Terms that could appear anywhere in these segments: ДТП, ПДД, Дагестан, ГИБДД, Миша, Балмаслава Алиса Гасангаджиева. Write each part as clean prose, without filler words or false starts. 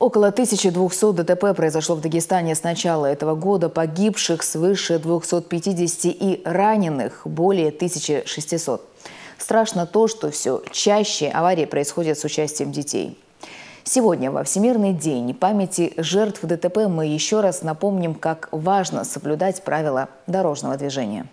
Около 1200 ДТП произошло в Дагестане с начала этого года. Погибших свыше 250 и раненых более 1600. Страшно то, что все чаще аварии происходят с участием детей. Сегодня, во Всемирный день памяти жертв ДТП, мы еще раз напомним, как важно соблюдать правила дорожного движения.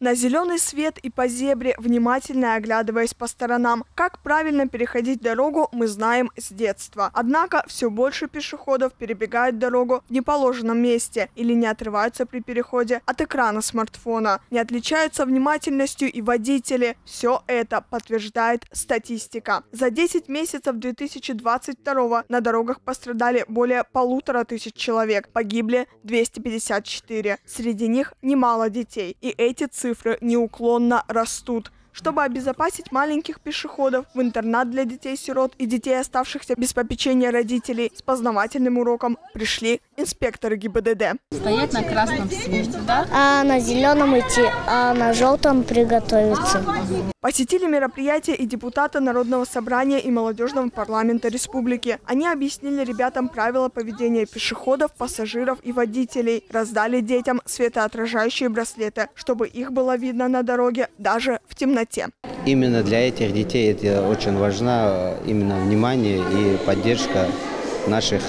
На зеленый свет и по зебре, внимательно оглядываясь по сторонам. Как правильно переходить дорогу, мы знаем с детства. Однако все больше пешеходов перебегают дорогу в неположенном месте или не отрываются при переходе от экрана смартфона. Не отличаются внимательностью и водители. Все это подтверждает статистика. За 10 месяцев 2022 на дорогах пострадали более 1500 человек. Погибли 254. Среди них немало детей. И эти цифры неуклонно растут. Чтобы обезопасить маленьких пешеходов, в интернат для детей-сирот и детей, оставшихся без попечения родителей, с познавательным уроком пришли инспекторы ГИБДД. Стоять на красном свете, да? А на зеленом идти, а на желтом приготовиться. Посетили мероприятие и депутаты Народного собрания и Молодежного парламента республики. Они объяснили ребятам правила поведения пешеходов, пассажиров и водителей. Раздали детям светоотражающие браслеты, чтобы их было видно на дороге даже в темноте. Именно для этих детей это очень важно, именно внимание и поддержка наших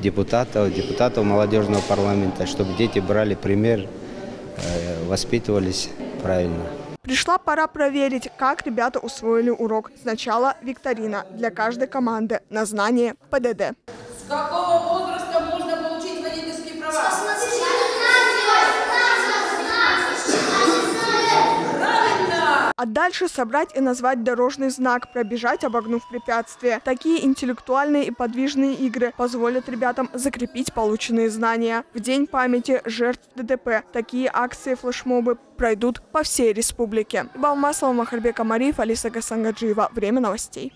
депутатов Молодежного парламента, чтобы дети брали пример, воспитывались правильно. Пришла пора проверить, как ребята усвоили урок. Сначала викторина для каждой команды на знание ПДД. С какого возраста можно получить водительские права? А дальше собрать и назвать дорожный знак, пробежать, обогнув препятствие. Такие интеллектуальные и подвижные игры позволят ребятам закрепить полученные знания. В День памяти жертв ДТП такие акции флешмобы пройдут по всей республике. Балмаслава Алиса Гасангаджиева. Время новостей.